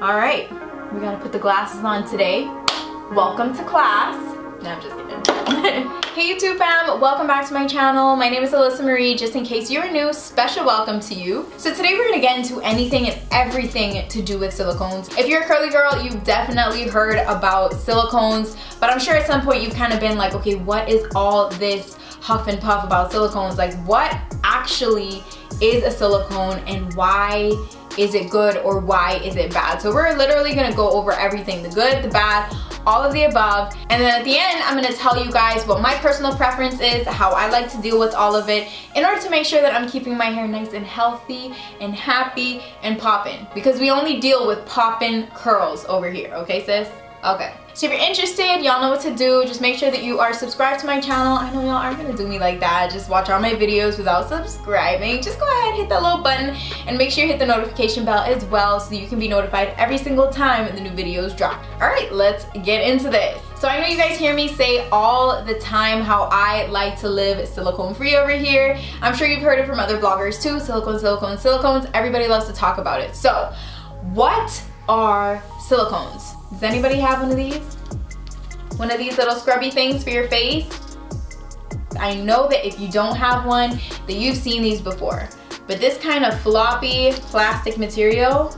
Alright, we gotta put the glasses on today. Welcome to class. No, I'm just kidding. Hey YouTube fam, welcome back to my channel. My name is Alyssa Marie. Just in case you're new, special welcome to you. So today we're gonna get into anything and everything to do with silicones. If you're a curly girl, you've definitely heard about silicones, but I'm sure at some point you've kind of been like, okay, what is all this huff and puff about silicones? Like, what actually is a silicone and why is it good or why is it bad? So we're literally gonna go over everything, the good, the bad, all of the above. And then at the end, I'm gonna tell you guys what my personal preference is, how I like to deal with all of it in order to make sure that I'm keeping my hair nice and healthy and happy and poppin'. Because we only deal with poppin' curls over here, okay sis? Okay. So if you're interested, y'all know what to do. Just make sure that you are subscribed to my channel. I know y'all aren't gonna do me like that. Just watch all my videos without subscribing. Just go ahead and hit that little button and make sure you hit the notification bell as well so that you can be notified every single time the new videos drop. All right, let's get into this. So I know you guys hear me say all the time how I like to live silicone free over here. I'm sure you've heard it from other bloggers too. Silicone, silicone, silicones. Everybody loves to talk about it. So what are silicones? Does anybody have one of these? One of these little scrubby things for your face? I know that if you don't have one, that you've seen these before. But this kind of floppy plastic material,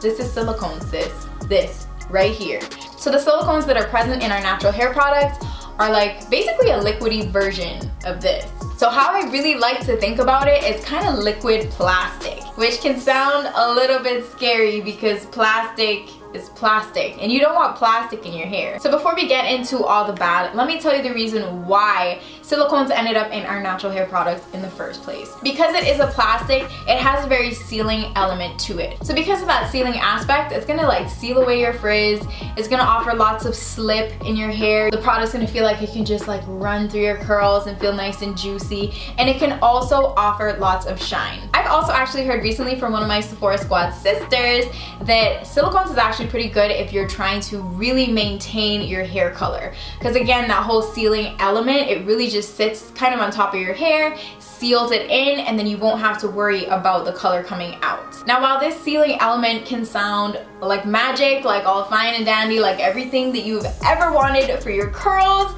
this is silicone, sis. This right here. So the silicones that are present in our natural hair products are like basically a liquidy version of this. So how I really like to think about it is kind of liquid plastic, which can sound a little bit scary because plastic is plastic and you don't want plastic in your hair. So before we get into all the bad, let me tell you the reason why silicones ended up in our natural hair products in the first place. Because it is a plastic, it has a very sealing element to it. So because of that sealing aspect, it's gonna like seal away your frizz, it's gonna offer lots of slip in your hair, the product's gonna feel like it can just like run through your curls and feel nice and juicy, and it can also offer lots of shine. I've also actually heard recently from one of my Sephora Squad sisters that silicones is actually pretty good if you're trying to really maintain your hair color, because again, that whole sealing element, it really just sits kind of on top of your hair, seals it in, and then you won't have to worry about the color coming out. Now while this sealing element can sound like magic, like all fine and dandy, like everything that you've ever wanted for your curls,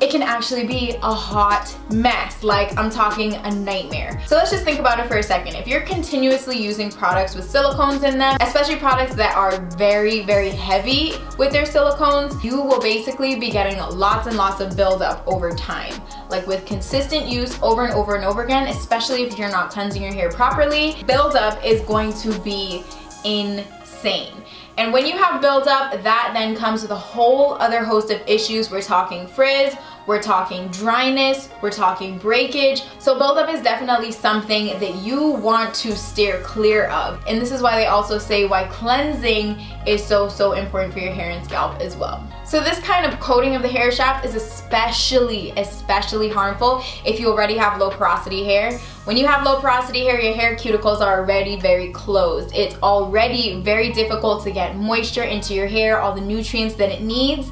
it can actually be a hot mess. Like, I'm talking a nightmare. So let's just think about it for a second. If you're continuously using products with silicones in them, especially products that are very, very heavy with their silicones, you will basically be getting lots and lots of buildup over time. Like with consistent use over and over and over again, especially if you're not cleansing your hair properly, buildup is going to be insane. And when you have buildup, that then comes with a whole other host of issues. We're talking frizz, we're talking dryness, we're talking breakage. So buildup is definitely something that you want to steer clear of. And this is why they also say why cleansing is so, so important for your hair and scalp as well. So this kind of coating of the hair shaft is especially harmful if you already have low porosity hair. When you have low porosity hair, your hair cuticles are already very closed. It's already very difficult to get moisture into your hair, all the nutrients that it needs.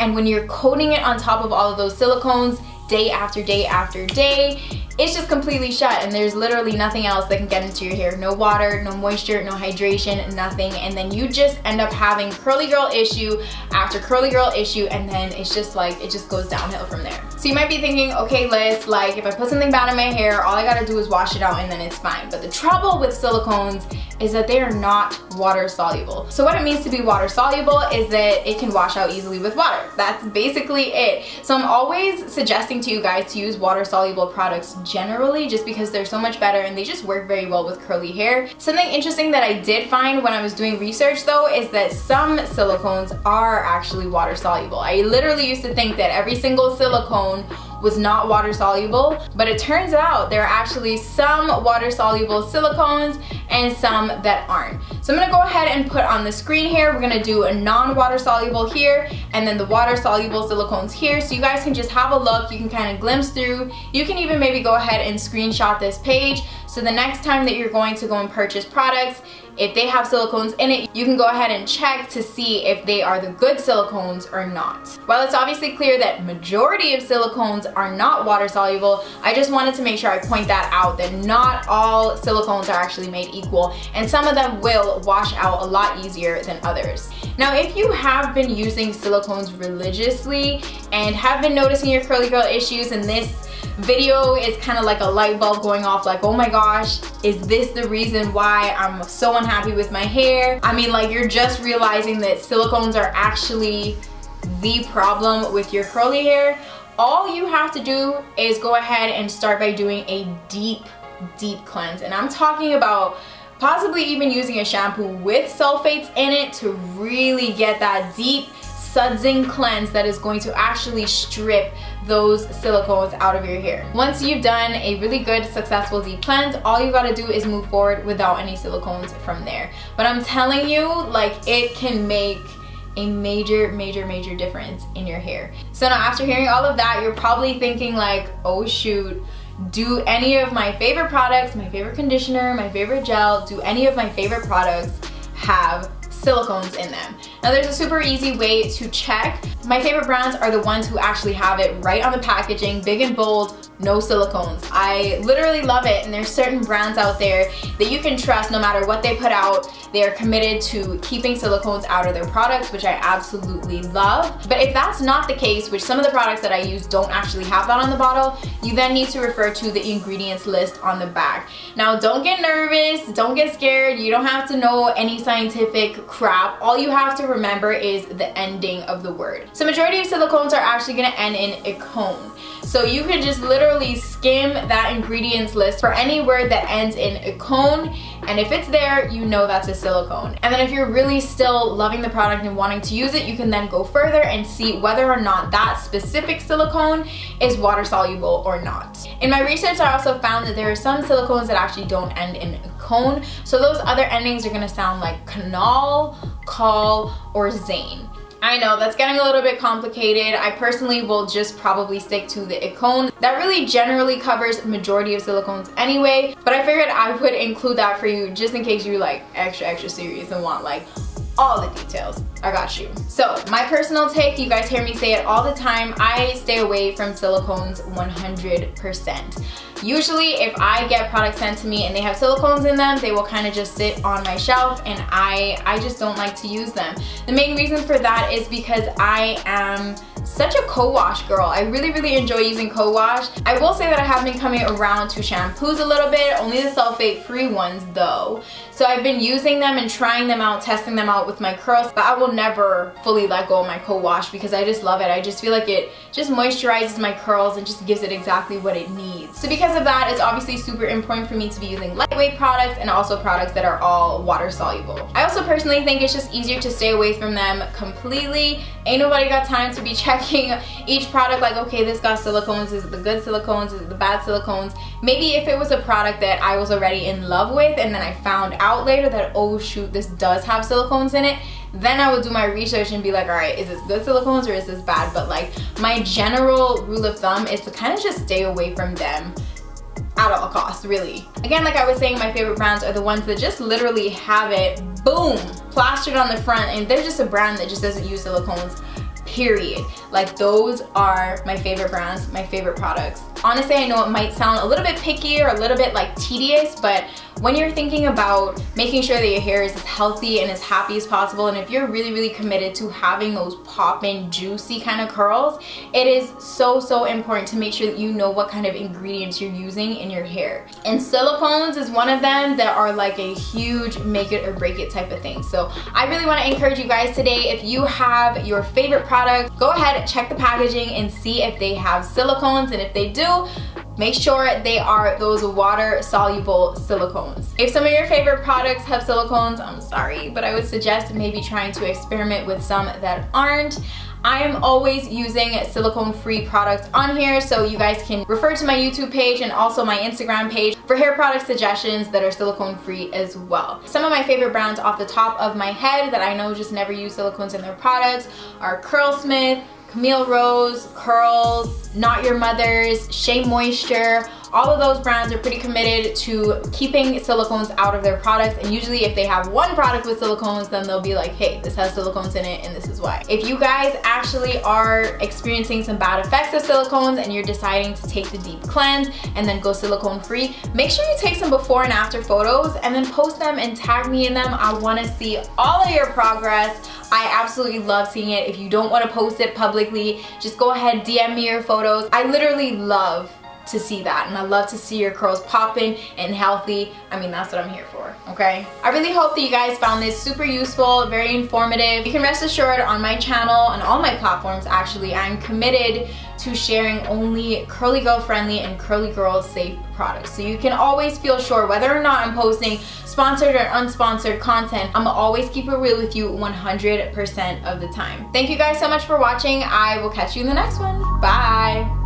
And when you're coating it on top of all of those silicones day after day after day, it's just completely shut and there's literally nothing else that can get into your hair. No water, no moisture, no hydration, nothing. And then you just end up having curly girl issue after curly girl issue, and then it's just like, it just goes downhill from there. So you might be thinking, okay Liz, like if I put something bad in my hair, all I gotta do is wash it out and then it's fine. But the trouble with silicones is that they are not water soluble. So what it means to be water soluble is that it can wash out easily with water. That's basically it. So I'm always suggesting to you guys to use water soluble products generally, just because they're so much better and they just work very well with curly hair. Something interesting that I did find when I was doing research though is that some silicones are actually water soluble. I literally used to think that every single silicone was not water soluble, but it turns out there are actually some water soluble silicones and some that aren't. So I'm gonna go ahead and put on the screen here, we're gonna do a non-water soluble here and then the water soluble silicones here, so you guys can just have a look, you can kind of glimpse through, you can even maybe go ahead and screenshot this page so the next time that you're going to go and purchase products, if they have silicones in it, you can go ahead and check to see if they are the good silicones or not. While it's obviously clear that majority of silicones are not water soluble, I just wanted to make sure I point that out, that not all silicones are actually made equal, and some of them will wash out a lot easier than others. Now, if you have been using silicones religiously and have been noticing your curly girl issues, and this video is kind of like a light bulb going off, like, oh my gosh, is this the reason why I'm so unhappy with my hair? I mean, like, you're just realizing that silicones are actually the problem with your curly hair. All you have to do is go ahead and start by doing a deep cleanse, and I'm talking about possibly even using a shampoo with sulfates in it to really get that deep sudsing cleanse that is going to actually strip those silicones out of your hair. Once you've done a really good, successful deep cleanse, all you gotta do is move forward without any silicones from there. But I'm telling you, like, it can make a major difference in your hair. So now, after hearing all of that, you're probably thinking like, oh shoot, do any of my favorite products, my favorite conditioner, my favorite gel, do any of my favorite products have silicones in them? Now, there's a super easy way to check. My favorite brands are the ones who actually have it right on the packaging, big and bold, no silicones. I literally love it, and there's certain brands out there that you can trust no matter what they put out. They are committed to keeping silicones out of their products, which I absolutely love. But if that's not the case, which some of the products that I use don't actually have that on the bottle, you then need to refer to the ingredients list on the back. Now, don't get nervous, don't get scared. You don't have to know any scientific crap. All you have to remember is the ending of the word. So majority of silicones are actually going to end in icone. So you can just literally skim that ingredients list for any word that ends in icone, and if it's there, you know that's a silicone. And then if you're really still loving the product and wanting to use it, you can then go further and see whether or not that specific silicone is water soluble or not. In my research, I also found that there are some silicones that actually don't end in icone, so those other endings are going to sound like canal, call, or zane. I know that's getting a little bit complicated. I personally will just probably stick to the icone. That really generally covers majority of silicones anyway, but I figured I would include that for you just in case you're like extra serious and want like all the details. I got you. So my personal take, you guys hear me say it all the time, I stay away from silicones 100%. Usually if I get products sent to me and they have silicones in them, they will kind of just sit on my shelf, and I just don't like to use them. The main reason for that is because I am such a co-wash girl. I really enjoy using co-wash. I will say that I have been coming around to shampoos a little bit, only the sulfate free ones though. So I've been using them and trying them out, testing them out with my curls, but I will never fully let go of my co-wash because I just love it. I just feel like it just moisturizes my curls and just gives it exactly what it needs. So because of that, it's obviously super important for me to be using lightweight products and also products that are all water soluble. I also personally think it's just easier to stay away from them completely. Ain't nobody got time to be checking each product like, okay, this got silicones, is it the good silicones, is it the bad silicones? Maybe if it was a product that I was already in love with and then I found out later that, oh shoot, this does have silicones in it, then I would do my research and be like, all right, is this good silicones or is this bad? But like, my general rule of thumb is to kind of just stay away from them at all costs, really. Again, like I was saying, my favorite brands are the ones that just literally have it, boom, plastered on the front, and they're just a brand that just doesn't use silicones, period. Like, those are my favorite brands, my favorite products. Honestly, I know it might sound a little bit picky or a little bit like tedious, but when you're thinking about making sure that your hair is as healthy and as happy as possible, and if you're really committed to having those pop-in, juicy kind of curls, it is so important to make sure that you know what kind of ingredients you're using in your hair. And silicones is one of them that are like a huge make it or break it type of thing. So I really want to encourage you guys today, if you have your favorite product, go ahead, check the packaging and see if they have silicones, and if they do, make sure they are those water-soluble silicones. If some of your favorite products have silicones, I'm sorry, but I would suggest maybe trying to experiment with some that aren't. I am always using silicone-free products on here, so you guys can refer to my YouTube page and also my Instagram page for hair product suggestions that are silicone-free as well. Some of my favorite brands off the top of my head that I know just never use silicones in their products are CurlSmith, Camille Rose, Curls, Not Your Mother's, Shea Moisture, all of those brands are pretty committed to keeping silicones out of their products, and usually if they have one product with silicones, then they'll be like, hey, this has silicones in it and this is why. If you guys actually are experiencing some bad effects of silicones and you're deciding to take the deep cleanse and then go silicone free, make sure you take some before and after photos and then post them and tag me in them. I want to see all of your progress. I absolutely love seeing it. If you don't want to post it publicly, just go ahead, DM me your photos. I literally love to see that, and I love to see your curls popping and healthy. I mean, that's what I'm here for, okay? I really hope that you guys found this super useful, very informative. You can rest assured on my channel, on all my platforms actually, I'm committed to sharing only curly girl friendly and curly girl safe products. So you can always feel sure whether or not I'm posting sponsored or unsponsored content, I'm always keep it real with you 100% of the time. Thank you guys so much for watching. I will catch you in the next one. Bye.